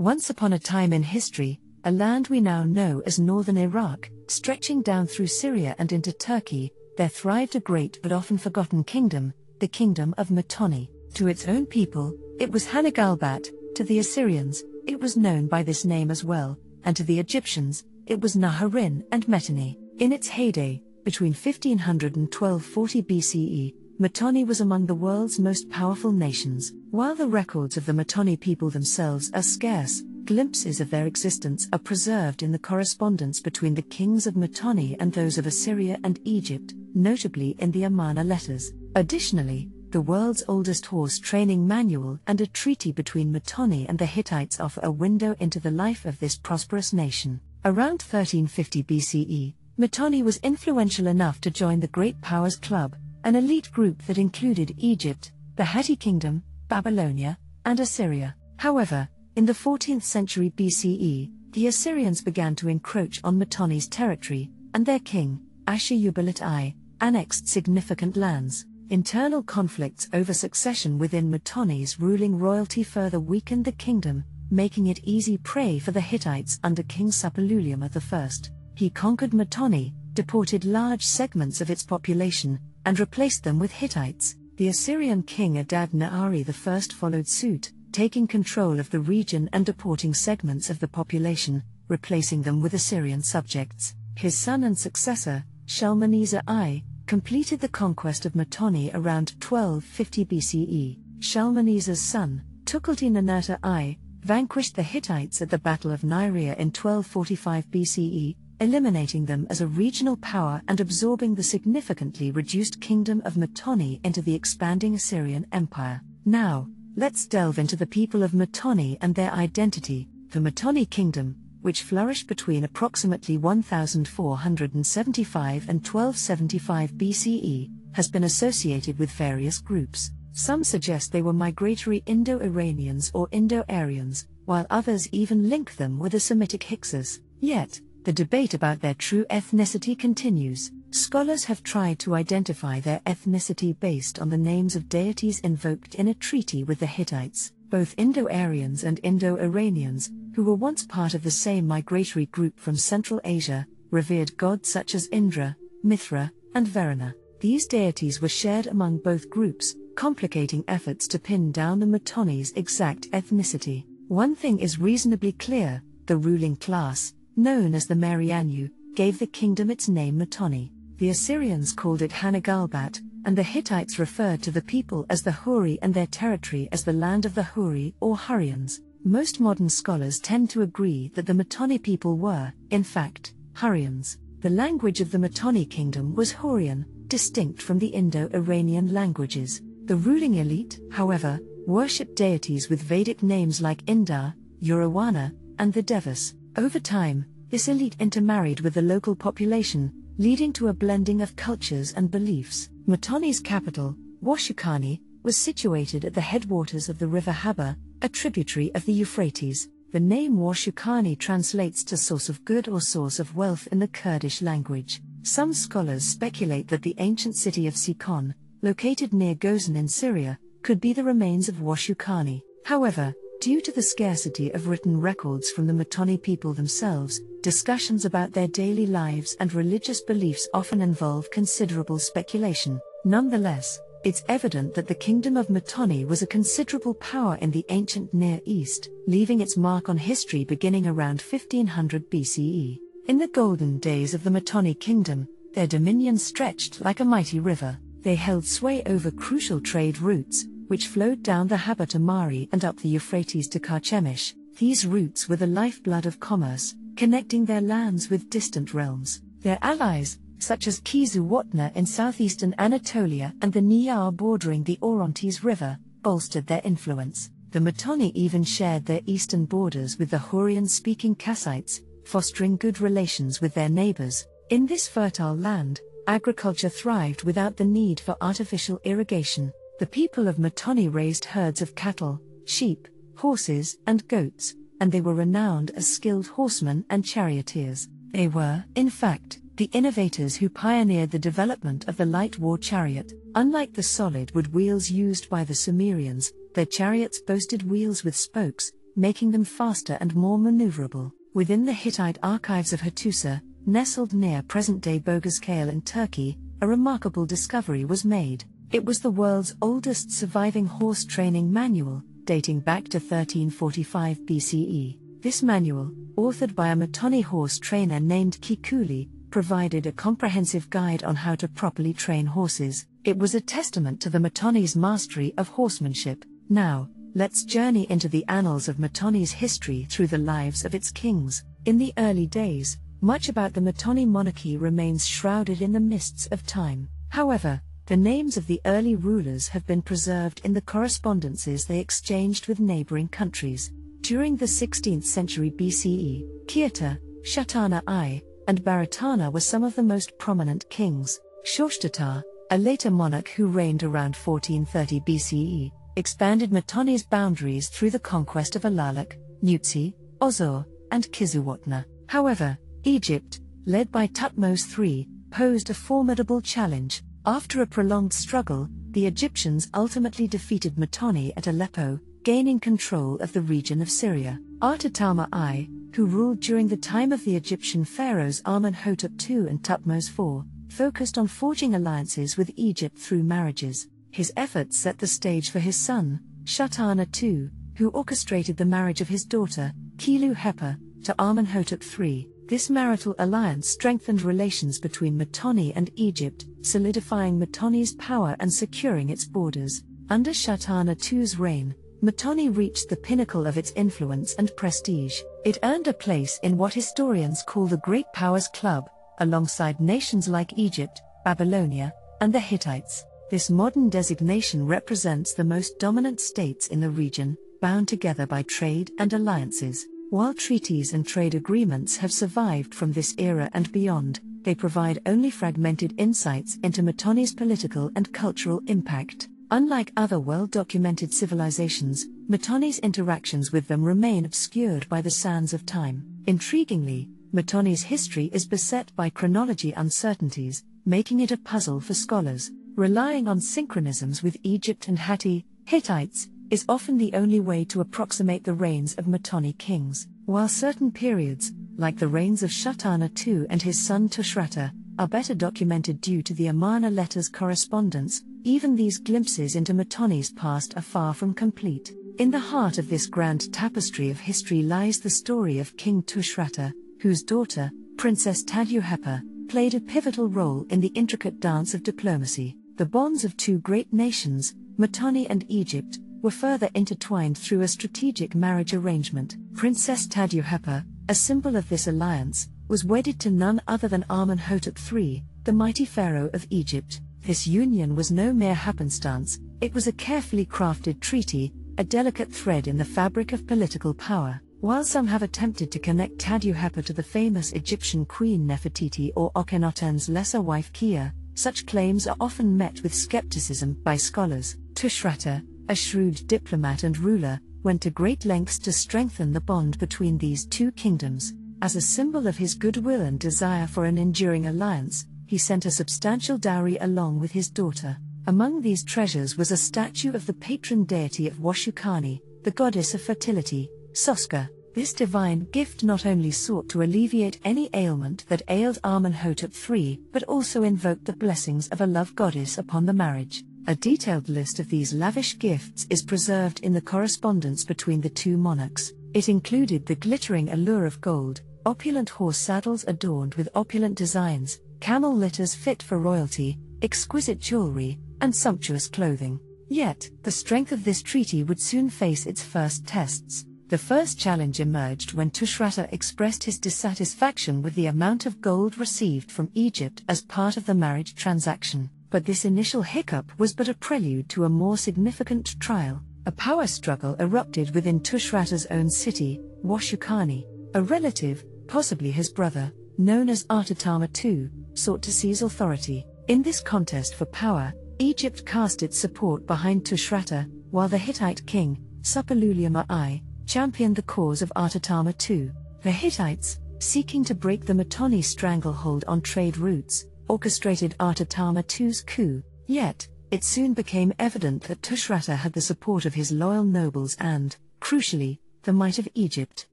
Once upon a time in history, a land we now know as northern Iraq, stretching down through Syria and into Turkey, there thrived a great but often forgotten kingdom, the Kingdom of Mitanni. To its own people, it was Hanigalbat, to the Assyrians, it was known by this name as well, and to the Egyptians, it was Naharin and Mitanni. In its heyday, between 1500 and 1240 BCE, Mitanni was among the world's most powerful nations. While the records of the Mitanni people themselves are scarce, glimpses of their existence are preserved in the correspondence between the kings of Mitanni and those of Assyria and Egypt, notably in the Amarna letters. Additionally, the world's oldest horse training manual and a treaty between Mitanni and the Hittites offer a window into the life of this prosperous nation. Around 1350 BCE, Mitanni was influential enough to join the Great Powers Club, an elite group that included Egypt, the Hittite Kingdom, Babylonia, and Assyria. However, in the 14th century BCE, the Assyrians began to encroach on Mitanni's territory, and their king, Ashur-uballit I, annexed significant lands. Internal conflicts over succession within Mitanni's ruling royalty further weakened the kingdom, making it easy prey for the Hittites under King Suppiluliuma I. He conquered Mitanni, deported large segments of its population, and replaced them with Hittites. The Assyrian king Adad-Nari I followed suit, taking control of the region and deporting segments of the population, replacing them with Assyrian subjects. His son and successor, Shalmaneser I, completed the conquest of Mitanni around 1250 BCE. Shalmaneser's son, Tukulti-Ninurta I, vanquished the Hittites at the Battle of Nairia in 1245 BCE, eliminating them as a regional power and absorbing the significantly reduced kingdom of Mitanni into the expanding Assyrian Empire. Now, let's delve into the people of Mitanni and their identity. The Mitanni kingdom, which flourished between approximately 1475 and 1275 BCE, has been associated with various groups. Some suggest they were migratory Indo-Iranians or Indo-Aryans, while others even link them with the Semitic Hyksos. Yet, the debate about their true ethnicity continues. Scholars have tried to identify their ethnicity based on the names of deities invoked in a treaty with the Hittites. Both Indo-Aryans and Indo-Iranians, who were once part of the same migratory group from Central Asia, revered gods such as Indra, Mithra, and Varana. These deities were shared among both groups, complicating efforts to pin down the Mitanni's exact ethnicity. One thing is reasonably clear: the ruling class, known as the Mariannu, gave the kingdom its name Mitanni. The Assyrians called it Hanigalbat, and the Hittites referred to the people as the Huri and their territory as the land of the Huri or Hurrians. Most modern scholars tend to agree that the Mitanni people were, in fact, Hurrians. The language of the Mitanni kingdom was Hurrian, distinct from the Indo-Iranian languages. The ruling elite, however, worshipped deities with Vedic names like Indra, Uruwana, and the Devas. Over time, this elite intermarried with the local population, leading to a blending of cultures and beliefs. Mitanni's capital, Washukani, was situated at the headwaters of the river Haber, a tributary of the Euphrates. The name Washukani translates to source of good or source of wealth in the Kurdish language. Some scholars speculate that the ancient city of Sikon, located near Gozan in Syria, could be the remains of Washukani. However, due to the scarcity of written records from the Mitanni people themselves, discussions about their daily lives and religious beliefs often involve considerable speculation. Nonetheless, it's evident that the kingdom of Mitanni was a considerable power in the ancient Near East, leaving its mark on history beginning around 1500 BCE. In the golden days of the Mitanni kingdom, their dominion stretched like a mighty river. They held sway over crucial trade routes, which flowed down the Haber to Mari and up the Euphrates to Karchemish. These routes were the lifeblood of commerce, connecting their lands with distant realms. Their allies, such as Kizuwatna in southeastern Anatolia and the Niyar bordering the Orontes River, bolstered their influence. The Mitanni even shared their eastern borders with the Hurrian-speaking Kassites, fostering good relations with their neighbors. In this fertile land, agriculture thrived without the need for artificial irrigation. The people of Mitanni raised herds of cattle, sheep, horses, and goats, and they were renowned as skilled horsemen and charioteers. They were, in fact, the innovators who pioneered the development of the light war chariot. Unlike the solid wood wheels used by the Sumerians, their chariots boasted wheels with spokes, making them faster and more maneuverable. Within the Hittite archives of Hattusa, nestled near present-day Boghazkale in Turkey, a remarkable discovery was made. It was the world's oldest surviving horse training manual, dating back to 1345 BCE. This manual, authored by a Mitanni horse trainer named Kikuli, provided a comprehensive guide on how to properly train horses. It was a testament to the Mitanni's mastery of horsemanship. Now, let's journey into the annals of Mitanni's history through the lives of its kings. In the early days, much about the Mitanni monarchy remains shrouded in the mists of time. However, the names of the early rulers have been preserved in the correspondences they exchanged with neighboring countries. During the 16th century BCE, Kieta, Shuttarna I, and Baratana were some of the most prominent kings. Shoshtata, a later monarch who reigned around 1430 BCE, expanded Mitanni's boundaries through the conquest of Alalak, Nutsi, Ozor, and Kizuwatna. However, Egypt, led by Thutmose III, posed a formidable challenge. After a prolonged struggle, the Egyptians ultimately defeated Mitanni at Aleppo, gaining control of the region of Syria. Artatama I, who ruled during the time of the Egyptian pharaohs Amenhotep II and Thutmose IV, focused on forging alliances with Egypt through marriages. His efforts set the stage for his son, Shuttarna II, who orchestrated the marriage of his daughter, Kiluhepa, to Amenhotep III. This marital alliance strengthened relations between Mitanni and Egypt, solidifying Mitanni's power and securing its borders. Under Shuttarna II's reign, Mitanni reached the pinnacle of its influence and prestige. It earned a place in what historians call the Great Powers Club, alongside nations like Egypt, Babylonia, and the Hittites. This modern designation represents the most dominant states in the region, bound together by trade and alliances. While treaties and trade agreements have survived from this era and beyond, they provide only fragmented insights into Mitanni's political and cultural impact. Unlike other well-documented civilizations, Mitanni's interactions with them remain obscured by the sands of time. Intriguingly, Mitanni's history is beset by chronology uncertainties, making it a puzzle for scholars. Relying on synchronisms with Egypt and Hittites is often the only way to approximate the reigns of Mitanni kings. While certain periods, like the reigns of Shuttarna II and his son Tushratta, are better documented due to the Amarna letters correspondence, even these glimpses into Mitanni's past are far from complete. In the heart of this grand tapestry of history lies the story of King Tushratta, whose daughter, Princess Tadukhepa, played a pivotal role in the intricate dance of diplomacy. The bonds of two great nations, Mitanni and Egypt, were further intertwined through a strategic marriage arrangement. Princess Tadukhepa, a symbol of this alliance, was wedded to none other than Amenhotep III, the mighty pharaoh of Egypt. This union was no mere happenstance, it was a carefully crafted treaty, a delicate thread in the fabric of political power. While some have attempted to connect Tadukhepa to the famous Egyptian queen Nefertiti or Akhenaten's lesser wife Kiya, such claims are often met with skepticism by scholars. Tushratta, a shrewd diplomat and ruler, went to great lengths to strengthen the bond between these two kingdoms. As a symbol of his goodwill and desire for an enduring alliance, he sent a substantial dowry along with his daughter. Among these treasures was a statue of the patron deity of Washukani, the goddess of fertility, Soska. This divine gift not only sought to alleviate any ailment that ailed Amenhotep III, but also invoked the blessings of a love goddess upon the marriage. A detailed list of these lavish gifts is preserved in the correspondence between the two monarchs. It included the glittering allure of gold, opulent horse saddles adorned with opulent designs, camel litters fit for royalty, exquisite jewelry, and sumptuous clothing. Yet, the strength of this treaty would soon face its first tests. The first challenge emerged when Tushratta expressed his dissatisfaction with the amount of gold received from Egypt as part of the marriage transaction. But this initial hiccup was but a prelude to a more significant trial. A power struggle erupted within Tushratta's own city, Washukani. A relative, possibly his brother, known as Artatama II, sought to seize authority. In this contest for power, Egypt cast its support behind Tushratta, while the Hittite king, Suppiluliuma I, championed the cause of Artatama II. The Hittites, seeking to break the Mitanni stranglehold on trade routes, orchestrated Artatama II's coup. Yet, it soon became evident that Tushratta had the support of his loyal nobles and, crucially, the the might of Egypt.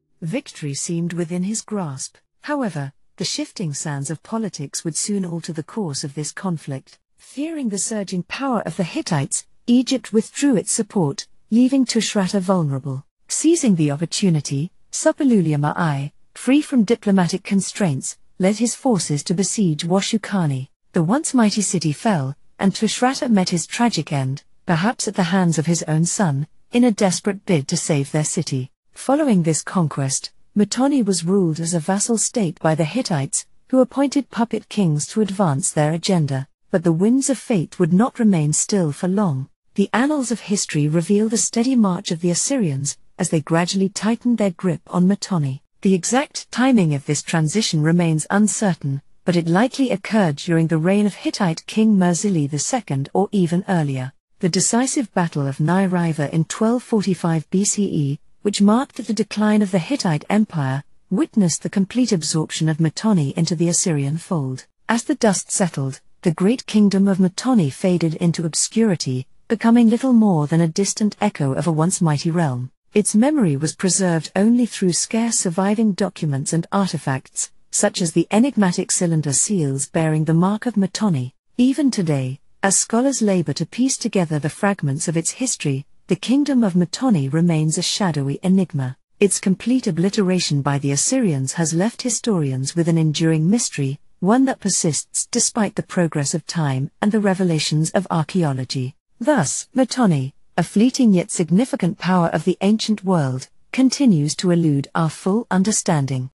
Victory seemed within his grasp. However, the shifting sands of politics would soon alter the course of this conflict. Fearing the surging power of the Hittites, Egypt withdrew its support, leaving Tushratta vulnerable. Seizing the opportunity, Suppiluliuma I, free from diplomatic constraints, led his forces to besiege Washukani. The once mighty city fell, and Tushratta met his tragic end, perhaps at the hands of his own son, in a desperate bid to save their city. Following this conquest, Mitanni was ruled as a vassal state by the Hittites, who appointed puppet kings to advance their agenda. But the winds of fate would not remain still for long. The annals of history reveal the steady march of the Assyrians, as they gradually tightened their grip on Mitanni. The exact timing of this transition remains uncertain, but it likely occurred during the reign of Hittite king Murzili II or even earlier. The decisive battle of Nairia in 1245 BCE, which marked the decline of the Hittite Empire, witnessed the complete absorption of Mitanni into the Assyrian fold. As the dust settled, the great kingdom of Mitanni faded into obscurity, becoming little more than a distant echo of a once mighty realm. Its memory was preserved only through scarce surviving documents and artifacts, such as the enigmatic cylinder seals bearing the mark of Mitanni. Even today, as scholars labor to piece together the fragments of its history, the kingdom of Mitanni remains a shadowy enigma. Its complete obliteration by the Assyrians has left historians with an enduring mystery, one that persists despite the progress of time and the revelations of archaeology. Thus, Mitanni, a fleeting yet significant power of the ancient world, continues to elude our full understanding.